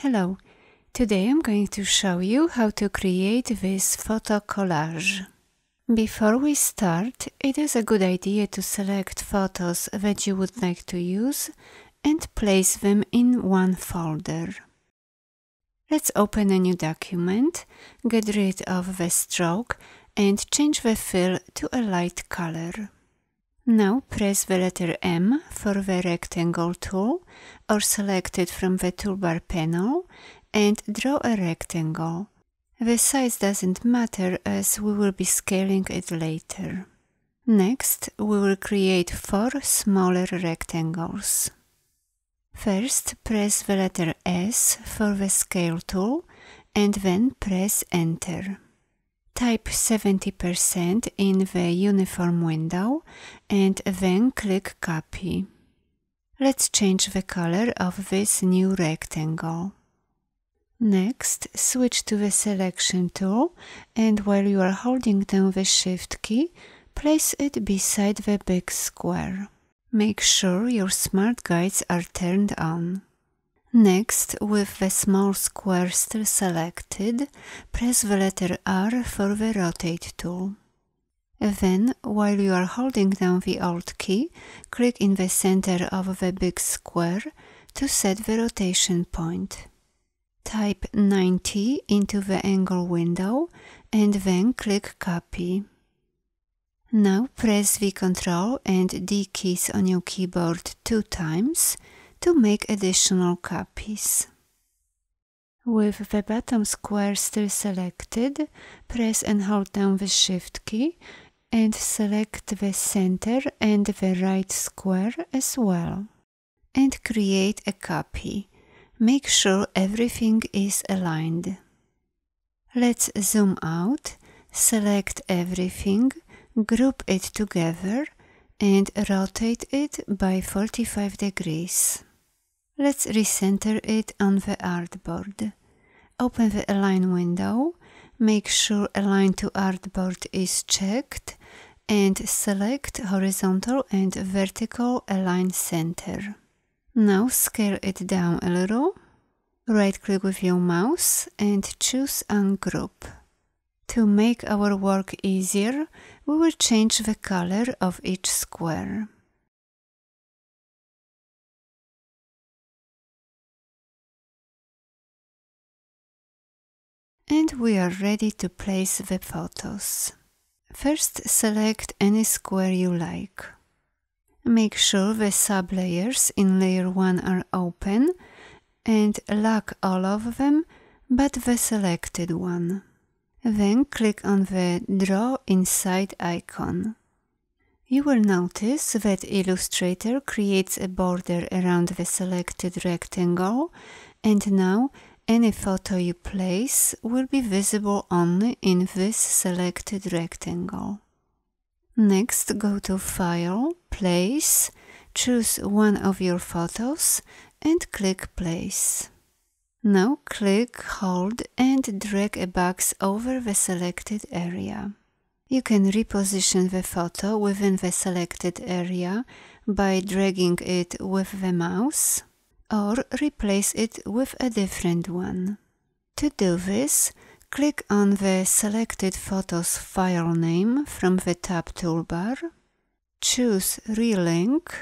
Hello, today I'm going to show you how to create this photo collage. Before we start, it is a good idea to select photos that you would like to use and place them in one folder. Let's open a new document, get rid of the stroke and change the fill to a light color. Now press the letter M for the rectangle tool or select it from the toolbar panel and draw a rectangle. The size doesn't matter as we will be scaling it later. Next, we will create four smaller rectangles. First, press the letter S for the scale tool and then press Enter. Type 70% in the uniform window and then click copy. Let's change the color of this new rectangle. Next, switch to the selection tool and while you are holding down the shift key, place it beside the big square. Make sure your smart guides are turned on. Next, with the small square still selected, press the letter R for the rotate tool. Then, while you are holding down the Alt key, click in the center of the big square to set the rotation point. Type 90 into the angle window and then click copy. Now press the Ctrl and D keys on your keyboard 2 times to make additional copies. With the bottom square still selected, press and hold down the Shift key and select the center and the right square as well. And create a copy. Make sure everything is aligned. Let's zoom out, select everything, group it together and rotate it by 45 degrees. Let's recenter it on the artboard. Open the Align window, make sure Align to Artboard is checked and select Horizontal and Vertical Align Center. Now scale it down a little, right-click with your mouse and choose Ungroup. To make our work easier, we will change the color of each square. And we are ready to place the photos. First, select any square you like. Make sure the sublayers in layer 1 are open and lock all of them but the selected one. Then click on the Draw Inside icon. You will notice that Illustrator creates a border around the selected rectangle and now any photo you place will be visible only in this selected rectangle. Next, go to File, Place, choose one of your photos and click Place. Now click, hold and drag a box over the selected area. You can reposition the photo within the selected area by dragging it with the mouse or replace it with a different one. To do this, click on the selected photo's file name from the tab toolbar, choose Relink,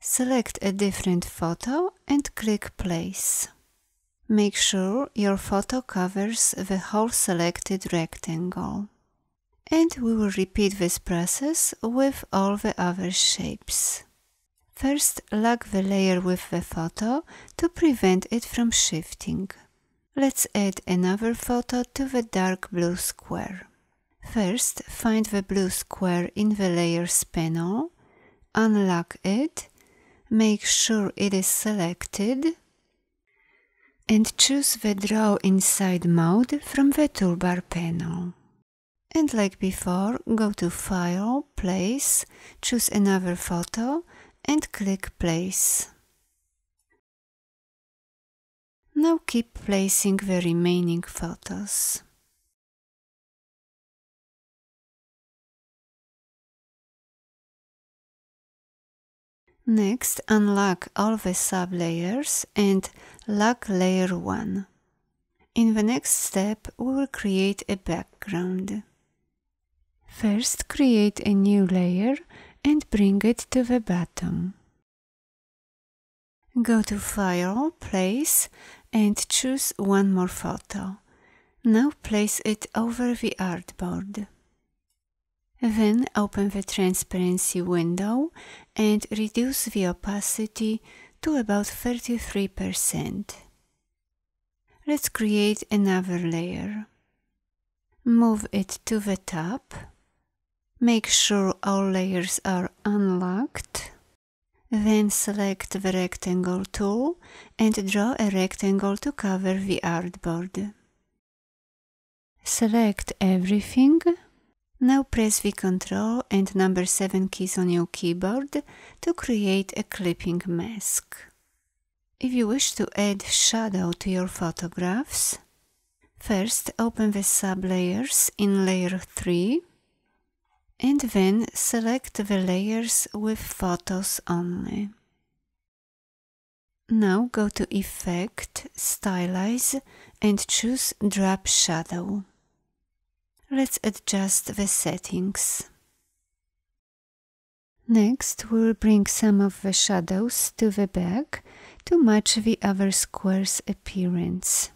select a different photo and click Place. Make sure your photo covers the whole selected rectangle. And we will repeat this process with all the other shapes. First, lock the layer with the photo to prevent it from shifting. Let's add another photo to the dark blue square. First, find the blue square in the Layers panel, unlock it, make sure it is selected, and choose the Draw Inside mode from the toolbar panel. And like before, go to File, Place, choose another photo and click Place. Now keep placing the remaining photos. Next, unlock all the sublayers and Lock Layer 1. In the next step, we will create a background. First, create a new layer and bring it to the bottom. Go to File, Place, and choose one more photo. Now place it over the artboard. Then open the transparency window and reduce the opacity to about 33%. Let's create another layer. Move it to the top. Make sure all layers are unlocked. Then select the rectangle tool and draw a rectangle to cover the artboard. Select everything. Now press the Ctrl and number 7 keys on your keyboard to create a clipping mask. If you wish to add shadow to your photographs, first open the sub-layers in layer 3 and then select the layers with photos only. Now go to Effect, Stylize and choose Drop Shadow. Let's adjust the settings. Next, we'll bring some of the shadows to the back to match the other square's appearance.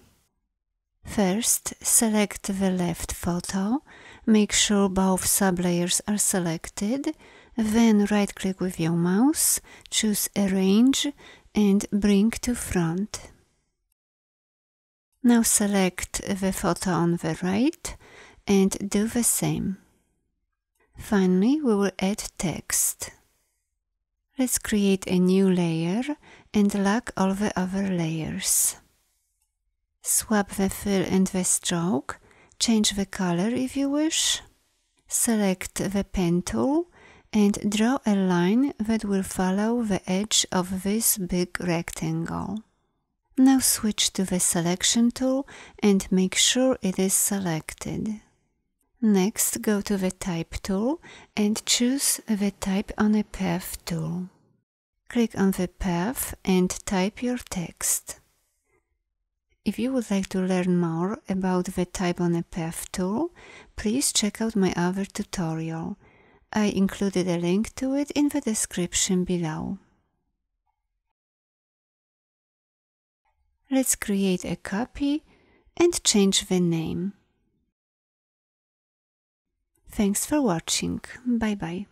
First, select the left photo, make sure both sublayers are selected, then right-click with your mouse, choose Arrange and bring to front. Now select the photo on the right, and do the same. Finally, we will add text. Let's create a new layer and lock all the other layers. Swap the fill and the stroke, change the color if you wish. Select the pen tool and draw a line that will follow the edge of this big rectangle. Now switch to the selection tool and make sure it is selected. Next, go to the Type tool and choose the Type on a Path tool. Click on the path and type your text. If you would like to learn more about the Type on a Path tool, please check out my other tutorial. I included a link to it in the description below. Let's create a copy and change the name. Thanks for watching. Bye bye.